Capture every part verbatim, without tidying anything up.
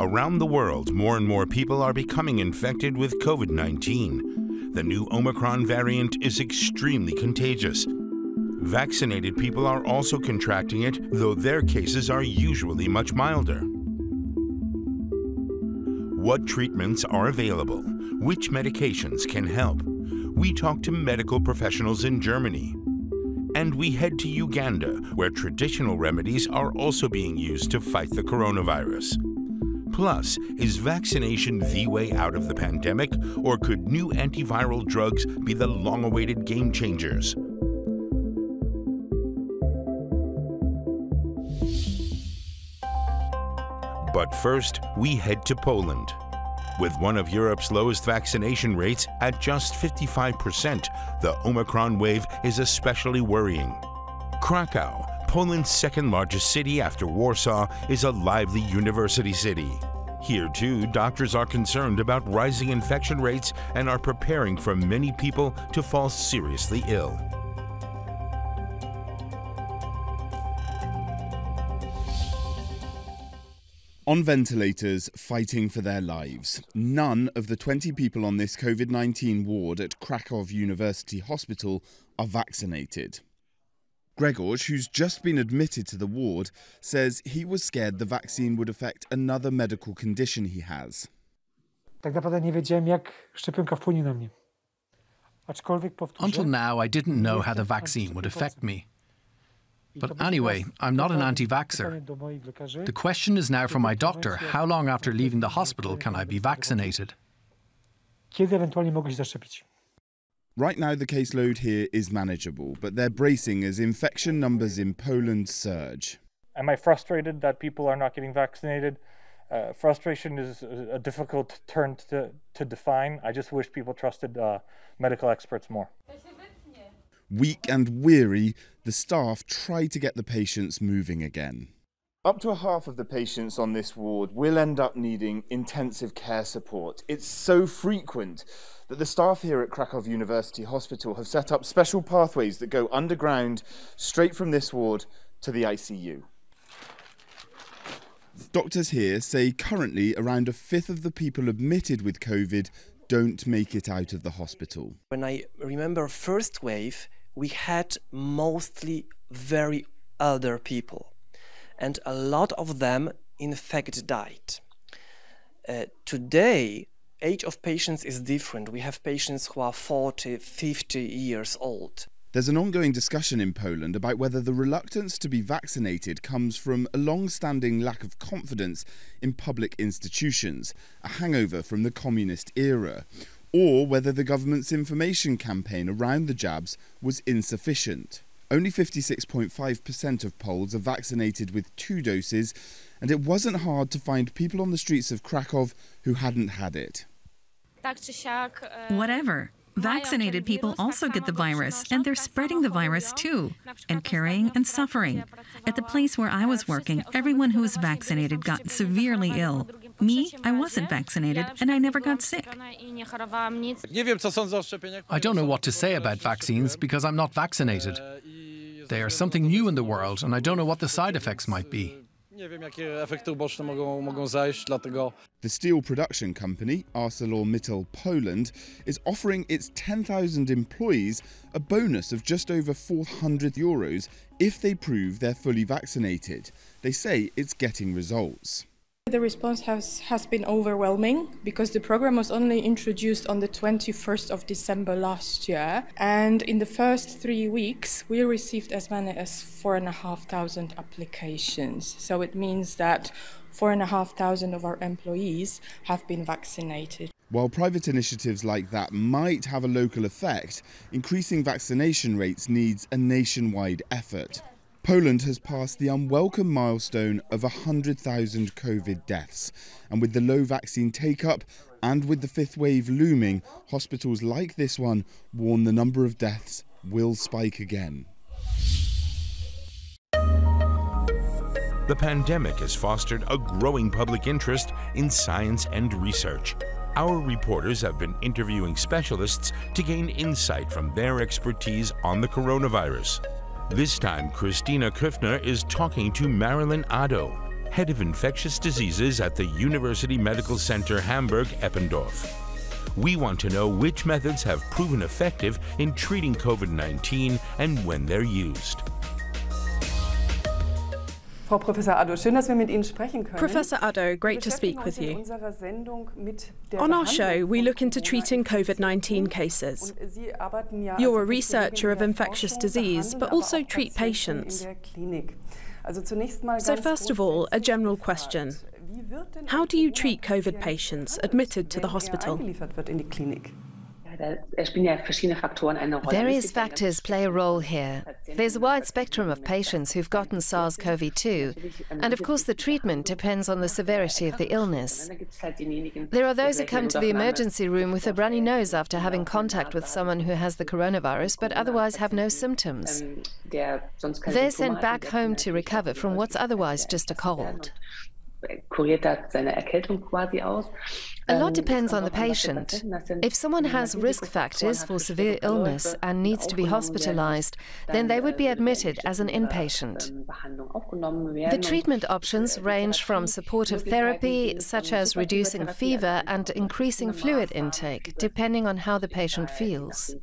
Around the world, more and more people are becoming infected with COVID nineteen. The new Omicron variant is extremely contagious. Vaccinated people are also contracting it, though their cases are usually much milder. What treatments are available? Which medications can help? We talk to medical professionals in Germany. And we head to Uganda, where traditional remedies are also being used to fight the coronavirus. Plus, is vaccination the way out of the pandemic, or could new antiviral drugs be the long-awaited game changers? But first, we head to Poland. With one of Europe's lowest vaccination rates at just fifty-five percent, the Omicron wave is especially worrying. Krakow, Poland's second largest city after Warsaw, is a lively university city. Here too, doctors are concerned about rising infection rates and are preparing for many people to fall seriously ill. On ventilators, fighting for their lives. None of the twenty people on this COVID nineteen ward at Krakow University Hospital are vaccinated. Grzegorz, who's just been admitted to the ward, says he was scared the vaccine would affect another medical condition he has. Until now, I didn't know how the vaccine would affect me. But anyway, I'm not an anti-vaxxer. The question is now from my doctor, how long after leaving the hospital can I be vaccinated? Right now the caseload here is manageable, but they're bracing as infection numbers in Poland surge. Am I frustrated that people are not getting vaccinated? Uh, frustration is a difficult term to, to define. I just wish people trusted uh, medical experts more. Weak and weary, the staff try to get the patients moving again. Up to a half of the patients on this ward will end up needing intensive care support. It's so frequent that the staff here at Krakow University Hospital have set up special pathways that go underground straight from this ward to the I C U. Doctors here say currently around a fifth of the people admitted with COVID don't make it out of the hospital. When I remember first wave, we had mostly very elder people, and a lot of them in fact died. Uh, today, age of patients is different. We have patients who are forty, fifty years old. There's an ongoing discussion in Poland about whether the reluctance to be vaccinated comes from a long-standing lack of confidence in public institutions, a hangover from the communist era, or whether the government's information campaign around the jabs was insufficient. Only fifty-six point five percent of Poles are vaccinated with two doses, and it wasn't hard to find people on the streets of Krakow who hadn't had it. Whatever. Vaccinated people also get the virus, and they're spreading the virus too, and carrying and suffering. At the place where I was working, everyone who was vaccinated got severely ill. Me, I wasn't vaccinated, and I never got sick. I don't know what to say about vaccines because I'm not vaccinated. They are something new in the world, and I don't know what the side effects might be. The steel production company, ArcelorMittal Poland, is offering its ten thousand employees a bonus of just over four hundred euros if they prove they're fully vaccinated. They say it's getting results. The response has, has been overwhelming because the program was only introduced on the twenty-first of December last year, and in the first three weeks we received as many as four and a half thousand applications. So it means that four and a half thousand of our employees have been vaccinated. While private initiatives like that might have a local effect, increasing vaccination rates needs a nationwide effort. Poland has passed the unwelcome milestone of one hundred thousand COVID deaths, and with the low vaccine take-up and with the fifth wave looming, hospitals like this one warn the number of deaths will spike again. The pandemic has fostered a growing public interest in science and research. Our reporters have been interviewing specialists to gain insight from their expertise on the coronavirus. This time, Christina Küffner is talking to Marilyn Addo, head of infectious diseases at the University Medical Center Hamburg-Eppendorf. We want to know which methods have proven effective in treating COVID nineteen and when they're used. Frau Professor Addo, schön, dass wir mit Ihnen sprechen können. Professor Addo, great to speak with you. On our show, we look into treating COVID nineteen cases. You're a researcher of infectious disease, but also treat patients. So first of all, a general question. How do you treat COVID patients admitted to the hospital? Various factors play a role here. There's a wide spectrum of patients who've gotten SARS CoV two, and of course the treatment depends on the severity of the illness. There are those who come to the emergency room with a runny nose after having contact with someone who has the coronavirus, but otherwise have no symptoms. They're sent back home to recover from what's otherwise just a cold. A lot depends on the patient. If someone has risk factors for severe illness and needs to be hospitalized, then they would be admitted as an inpatient. The treatment options range from supportive therapy, such as reducing fever and increasing fluid intake, depending on how the patient feels.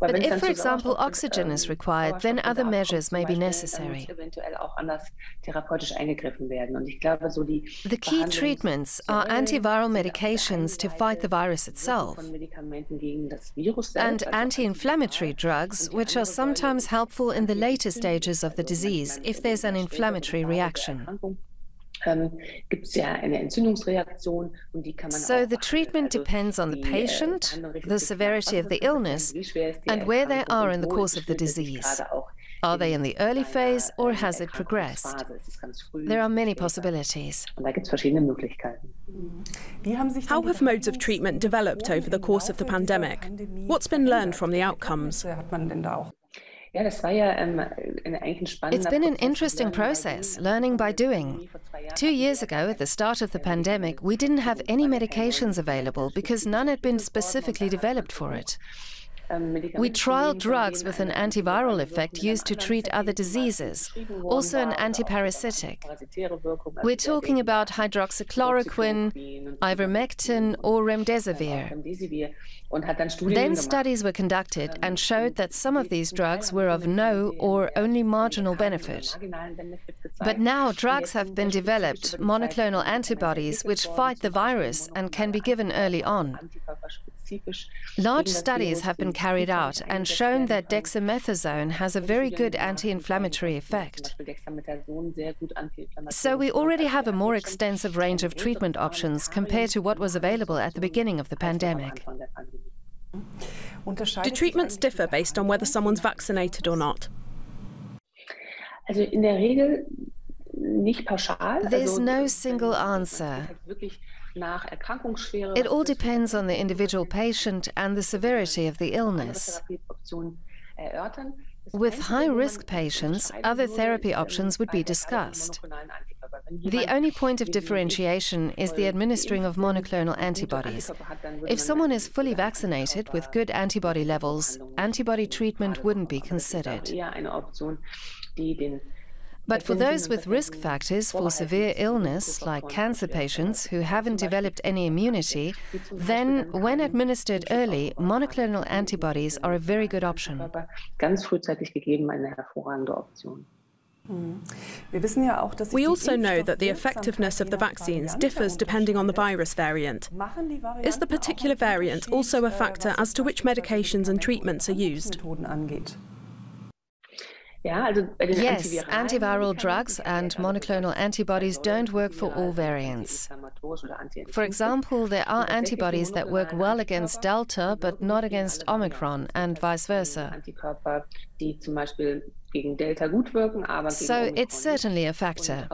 But if, for example, oxygen is required, then other measures may be necessary. The key treatments are antiviral medications to fight the virus itself and anti-inflammatory drugs, which are sometimes helpful in the later stages of the disease if there's an inflammatory reaction. So the treatment depends on the patient, the severity of the illness, and where they are in the course of the disease. Are they in the early phase or has it progressed? There are many possibilities. How have modes of treatment developed over the course of the pandemic? What's been learned from the outcomes? It's been an interesting process, learning by doing. Two years ago, at the start of the pandemic, we didn't have any medications available because none had been specifically developed for it. We trialed drugs with an antiviral effect used to treat other diseases, also an antiparasitic. We're talking about hydroxychloroquine, ivermectin, or remdesivir. Then studies were conducted and showed that some of these drugs were of no or only marginal benefit. But now drugs have been developed, monoclonal antibodies, which fight the virus and can be given early on. Large studies have been carried out and shown that dexamethasone has a very good anti-inflammatory effect. So we already have a more extensive range of treatment options compared to what was available at the beginning of the pandemic. Do treatments differ based on whether someone's vaccinated or not? There's no single answer. It all depends on the individual patient and the severity of the illness. With high-risk patients, other therapy options would be discussed. The only point of differentiation is the administering of monoclonal antibodies. If someone is fully vaccinated with good antibody levels, antibody treatment wouldn't be considered. But for those with risk factors for severe illness, like cancer patients who haven't developed any immunity, then when administered early, monoclonal antibodies are a very good option. We also know that the effectiveness of the vaccines differs depending on the virus variant. Is the particular variant also a factor as to which medications and treatments are used? Yes, antiviral drugs and monoclonal antibodies don't work for all variants. For example, there are antibodies that work well against Delta but not against Omicron, and vice versa. So it's certainly a factor.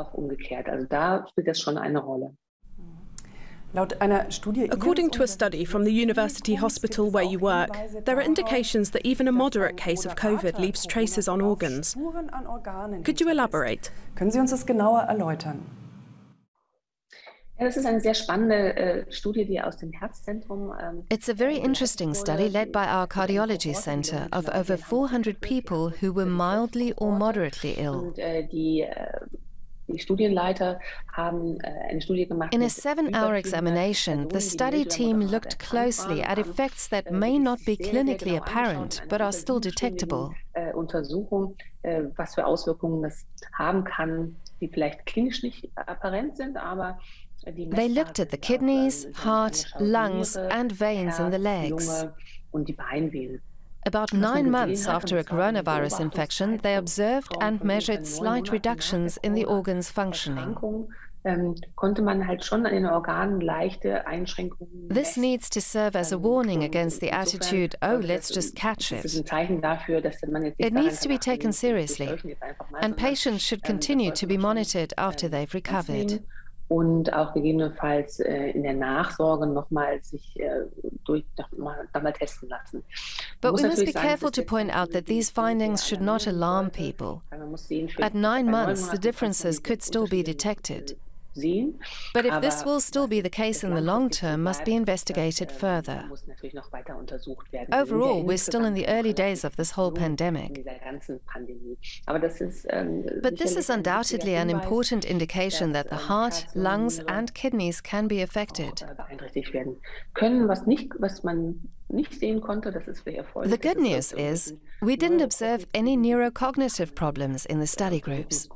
According to a study from the university hospital where you work, there are indications that even a moderate case of COVID leaves traces on organs. Could you elaborate? It's a very interesting study led by our cardiology center of over four hundred people who were mildly or moderately ill. In a seven-hour examination, the study team looked closely at effects that may not be clinically apparent, but are still detectable. They looked at the kidneys, heart, lungs, and veins in the legs. About nine months after a coronavirus infection, they observed and measured slight reductions in the organ's functioning. This needs to serve as a warning against the attitude, oh, let's just catch it. It needs to be taken seriously, and patients should continue to be monitored after they've recovered. Und auch gegebenenfalls äh, in der Nachsorge nochmal sich äh, durch nochmal noch testen lassen. But we must be careful to point out that these findings should not alarm people. At nine months, the differences could still be detected. But if this will still be the case in the long term, must be investigated further. Overall, we're still in the early days of this whole pandemic. But this is undoubtedly an important indication that the heart, lungs, and kidneys can be affected. The good news is, we didn't observe any neurocognitive problems in the study groups.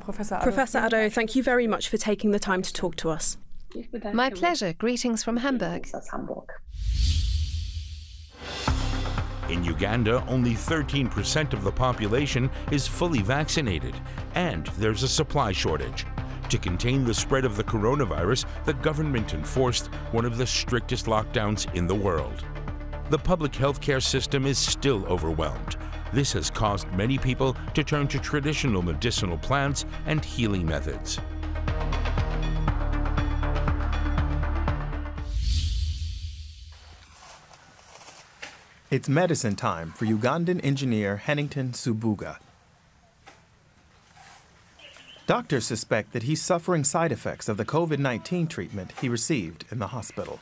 Professor Addo, Professor Addo, thank you very much for taking the time to talk to us. My pleasure. Greetings from Hamburg. In Uganda, only thirteen percent of the population is fully vaccinated, and there's a supply shortage. To contain the spread of the coronavirus, the government enforced one of the strictest lockdowns in the world. The public healthcare system is still overwhelmed. This has caused many people to turn to traditional medicinal plants and healing methods. It's medicine time for Ugandan engineer Hennington Subuga. Doctors suspect that he's suffering side effects of the COVID nineteen treatment he received in the hospital.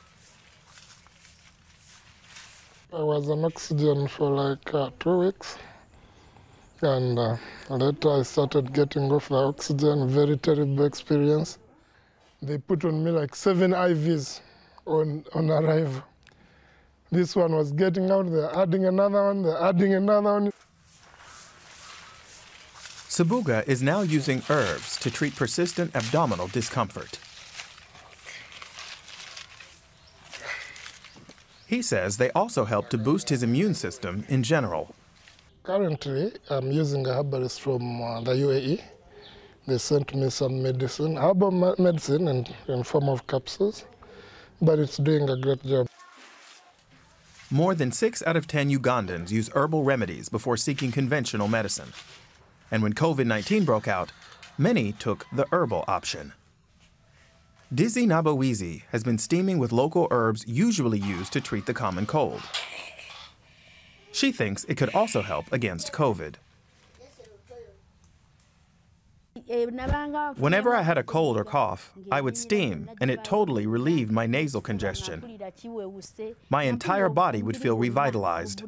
I was on oxygen for like uh, two weeks, and uh, later I started getting off the oxygen. Very terrible experience. They put on me like seven I Vs on, on arrival. This one was getting out, they're adding another one, they're adding another one. Subuga is now using herbs to treat persistent abdominal discomfort. He says they also help to boost his immune system in general. Currently, I'm using a herbalist from uh, the U A E. They sent me some medicine, herbal medicine in, in form of capsules, but it's doing a great job. More than six out of ten Ugandans use herbal remedies before seeking conventional medicine. And when COVID nineteen broke out, many took the herbal option. Dizzy Nabawizi has been steaming with local herbs usually used to treat the common cold. She thinks it could also help against COVID. Whenever I had a cold or cough, I would steam, and it totally relieved my nasal congestion. My entire body would feel revitalized.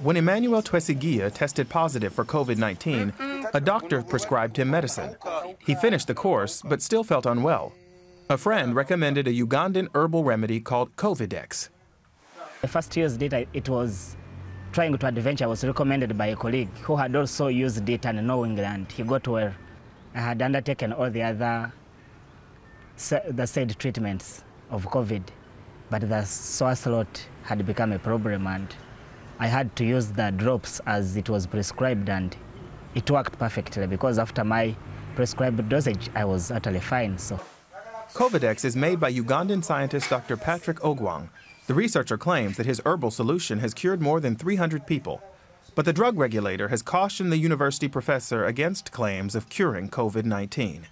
When Emmanuel Twesigia tested positive for COVID nineteen, a doctor prescribed him medicine. He finished the course, but still felt unwell. A friend recommended a Ugandan herbal remedy called Covidex. The first year's data, it was trying to adventure, was recommended by a colleague who had also used it and knowing and he got well. I had undertaken all the other the said treatments of COVID, but the sore throat had become a problem and I had to use the drops as it was prescribed, and it worked perfectly because after my prescribed dosage, I was utterly fine. So, Covidex is made by Ugandan scientist Doctor Patrick Ogwang. The researcher claims that his herbal solution has cured more than three hundred people. But the drug regulator has cautioned the university professor against claims of curing COVID nineteen.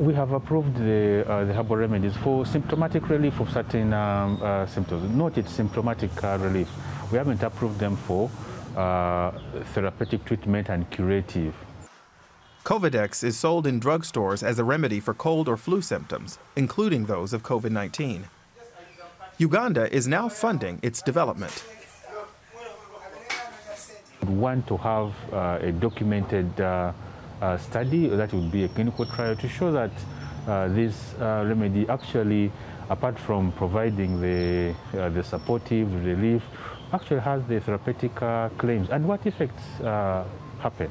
We have approved the, uh, the herbal remedies for symptomatic relief of certain um, uh, symptoms. Not its symptomatic uh, relief. We haven't approved them for uh, therapeutic treatment and curative. Covidex is sold in drugstores as a remedy for cold or flu symptoms, including those of COVID nineteen. Uganda is now funding its development. would want to have uh, a documented uh, uh, study, that would be a clinical trial, to show that uh, this uh, remedy actually, apart from providing the, uh, the supportive relief, actually has the therapeutic uh, claims and what effects uh, happen.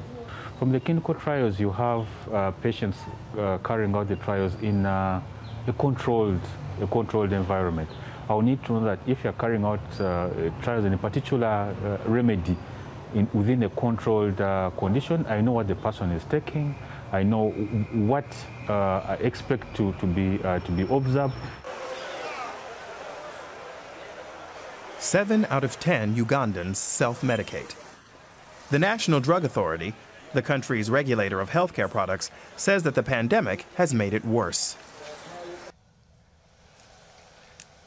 From the clinical trials, you have uh, patients uh, carrying out the trials in uh, a controlled, a controlled environment. I will need to know that if you're carrying out uh, trials in a particular uh, remedy in, within a controlled uh, condition, I know what the person is taking, I know what uh, I expect to, to, be, uh, to be observed. Seven out of ten Ugandans self-medicate. The National Drug Authority, the country's regulator of healthcare products, says that the pandemic has made it worse.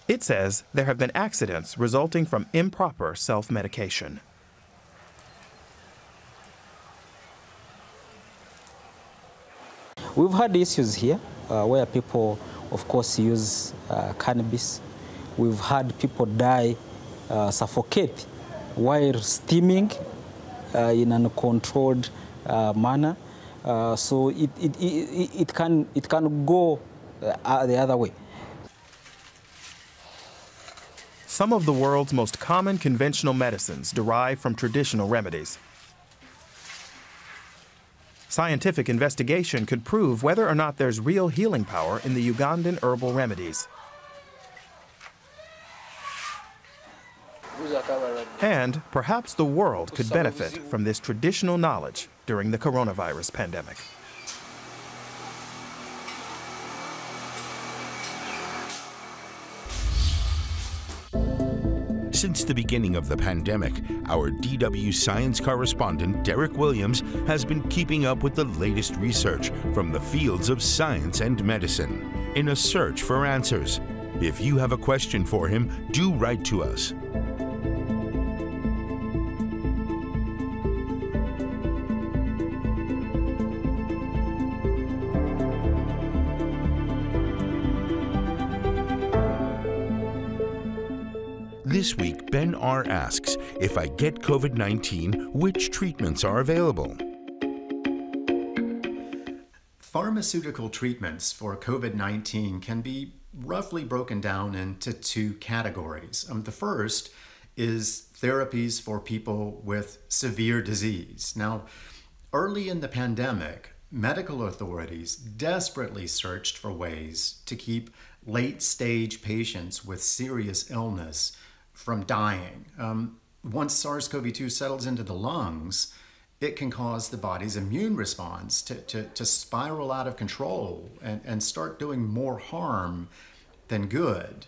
It says there have been accidents resulting from improper self-medication. We've had issues here uh, where people, of course, use uh, cannabis. We've had people die, uh, suffocate while steaming uh, in an uncontrolled Uh, manner, uh, so it, it, it, it, can, it can go uh, the other way. Some of the world's most common conventional medicines derive from traditional remedies. Scientific investigation could prove whether or not there's real healing power in the Ugandan herbal remedies. And perhaps the world could benefit from this traditional knowledge during the coronavirus pandemic. Since the beginning of the pandemic, our D W science correspondent, Derek Williams, has been keeping up with the latest research from the fields of science and medicine in a search for answers. If you have a question for him, do write to us. This week, Ben R. asks, if I get COVID nineteen, which treatments are available? Pharmaceutical treatments for COVID nineteen can be roughly broken down into two categories. Um, the first is therapies for people with severe disease. Now, early in the pandemic, medical authorities desperately searched for ways to keep late-stage patients with serious illness from dying. Um, once SARS CoV two settles into the lungs, it can cause the body's immune response to, to, to spiral out of control and, and start doing more harm than good.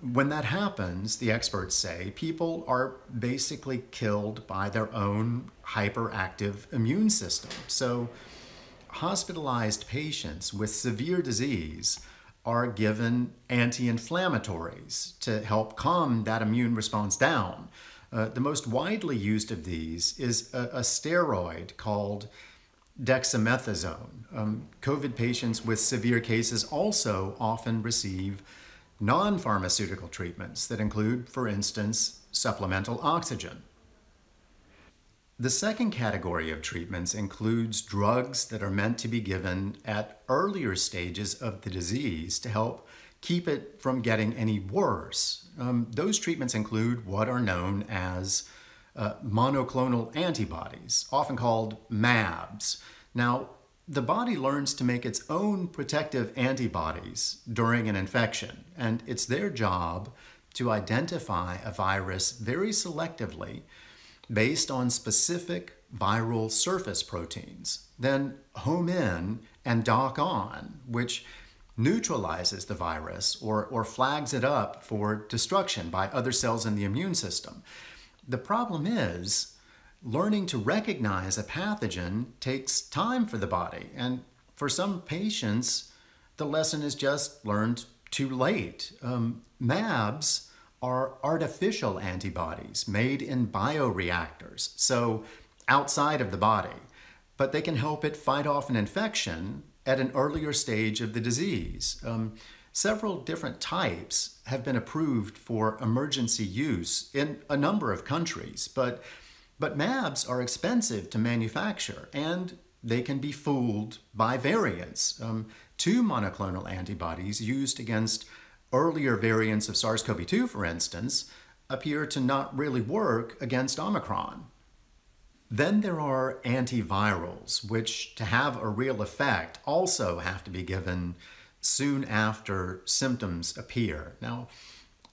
When that happens, the experts say, people are basically killed by their own hyperactive immune system. So hospitalized patients with severe disease are given anti-inflammatories to help calm that immune response down. Uh, the most widely used of these is a, a steroid called dexamethasone. Um, COVID patients with severe cases also often receive non-pharmaceutical treatments that include, for instance, supplemental oxygen. The second category of treatments includes drugs that are meant to be given at earlier stages of the disease to help keep it from getting any worse. Um, those treatments include what are known as uh, monoclonal antibodies, often called mAbs. Now, the body learns to make its own protective antibodies during an infection, and it's their job to identify a virus very selectively based on specific viral surface proteins, then home in and dock on, which neutralizes the virus or, or flags it up for destruction by other cells in the immune system. The problem is, learning to recognize a pathogen takes time for the body, and for some patients, the lesson is just learned too late. Um, mAbs are artificial antibodies made in bioreactors, so outside of the body, but they can help it fight off an infection at an earlier stage of the disease. Um, several different types have been approved for emergency use in a number of countries, but But mAbs are expensive to manufacture, and they can be fooled by variants. Um, two monoclonal antibodies used against earlier variants of SARS CoV two, for instance, appear to not really work against Omicron. Then there are antivirals, which to have a real effect also have to be given soon after symptoms appear. Now,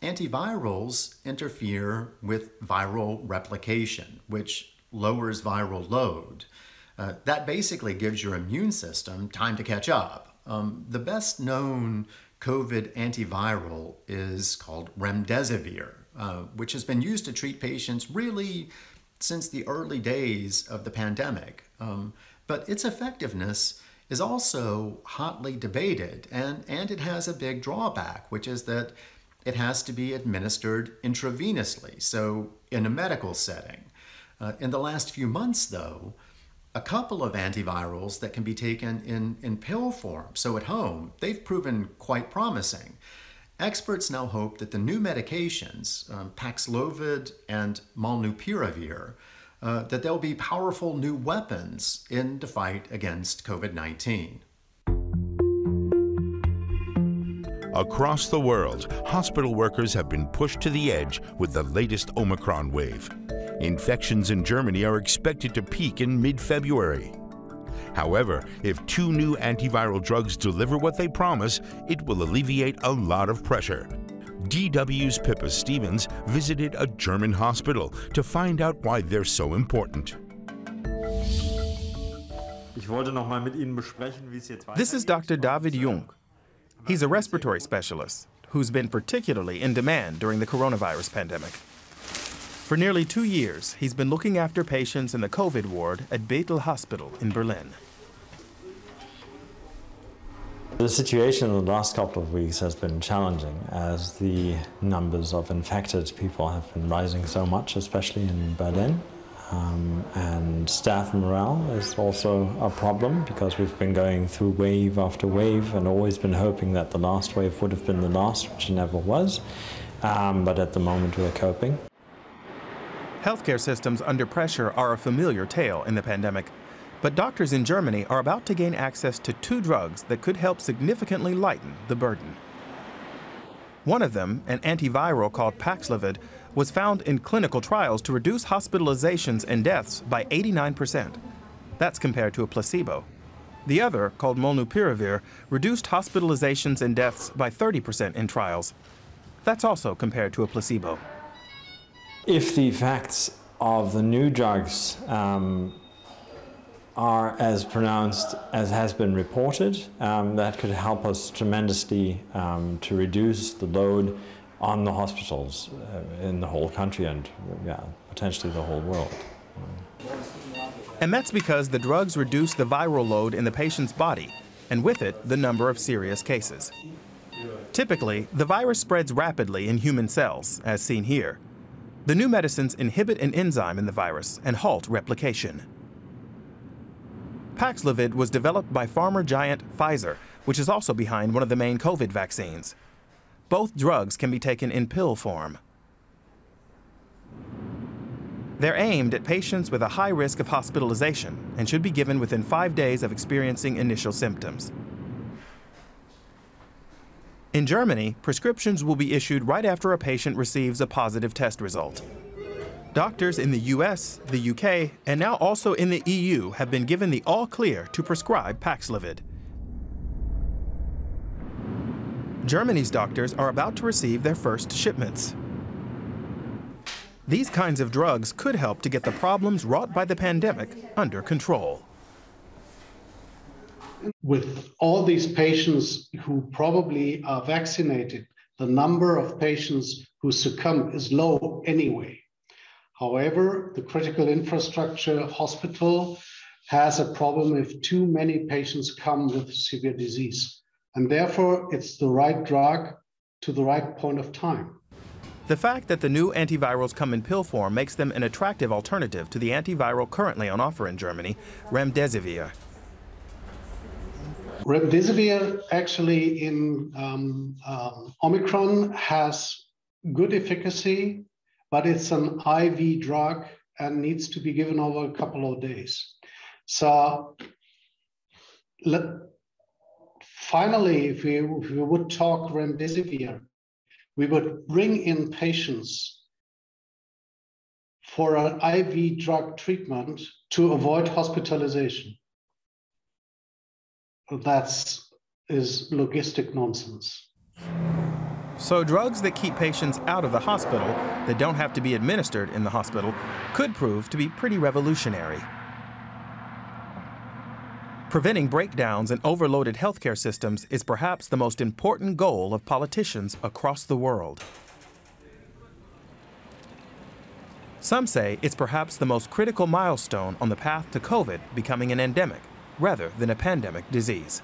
antivirals interfere with viral replication, which lowers viral load. Uh, that basically gives your immune system time to catch up. Um, the best known COVID antiviral is called remdesivir, uh, which has been used to treat patients really since the early days of the pandemic. Um, but its effectiveness is also hotly debated, and, and it has a big drawback, which is that it has to be administered intravenously, so in a medical setting. Uh, in the last few months, though, a couple of antivirals that can be taken in, in pill form, so at home, they've proven quite promising. Experts now hope that the new medications, um, Paxlovid and Molnupiravir, uh, that they'll be powerful new weapons in the fight against COVID nineteen. Across the world, hospital workers have been pushed to the edge with the latest Omicron wave. Infections in Germany are expected to peak in mid-February. However, if two new antiviral drugs deliver what they promise, it will alleviate a lot of pressure. D W's Pippa Stevens visited a German hospital to find out why they're so important. This is Doctor David Jung. He's a respiratory specialist who's been particularly in demand during the coronavirus pandemic. For nearly two years, he's been looking after patients in the COVID ward at Bethel Hospital in Berlin. The situation in the last couple of weeks has been challenging as the numbers of infected people have been rising so much, especially in Berlin. Um, and staff morale is also a problem because we've been going through wave after wave and always been hoping that the last wave would have been the last, which it never was. Um, but at the moment, we're coping. Healthcare systems under pressure are a familiar tale in the pandemic, but doctors in Germany are about to gain access to two drugs that could help significantly lighten the burden. One of them, an antiviral called Paxlovid, was found in clinical trials to reduce hospitalizations and deaths by eighty-nine percent. That's compared to a placebo. The other, called Molnupiravir, reduced hospitalizations and deaths by thirty percent in trials. That's also compared to a placebo. If the effects of the new drugs um, are as pronounced as has been reported, um, that could help us tremendously um, to reduce the load on the hospitals uh, in the whole country and yeah, potentially the whole world. And that's because the drugs reduce the viral load in the patient's body, and with it, the number of serious cases. Typically, the virus spreads rapidly in human cells, as seen here. The new medicines inhibit an enzyme in the virus and halt replication. Paxlovid was developed by pharma giant Pfizer, which is also behind one of the main COVID vaccines. Both drugs can be taken in pill form. They're aimed at patients with a high risk of hospitalization and should be given within five days of experiencing initial symptoms. In Germany, prescriptions will be issued right after a patient receives a positive test result. Doctors in the U S, the U K, and now also in the E U have been given the all-clear to prescribe Paxlovid. Germany's doctors are about to receive their first shipments. These kinds of drugs could help to get the problems wrought by the pandemic under control. With all these patients who probably are vaccinated, the number of patients who succumb is low anyway. However, the critical infrastructure hospital has a problem if too many patients come with severe disease. And therefore, it's the right drug to the right point of time. The fact that the new antivirals come in pill form makes them an attractive alternative to the antiviral currently on offer in Germany, remdesivir. Remdesivir actually in um, um, Omicron has good efficacy, but it's an I V drug and needs to be given over a couple of days. So let, finally, if we, if we would talk remdesivir, we would bring in patients for an I V drug treatment to avoid hospitalization. That is logistic nonsense. So drugs that keep patients out of the hospital, that don't have to be administered in the hospital, could prove to be pretty revolutionary. Preventing breakdowns in overloaded healthcare systems is perhaps the most important goal of politicians across the world. Some say it's perhaps the most critical milestone on the path to COVID becoming an endemic rather than a pandemic disease.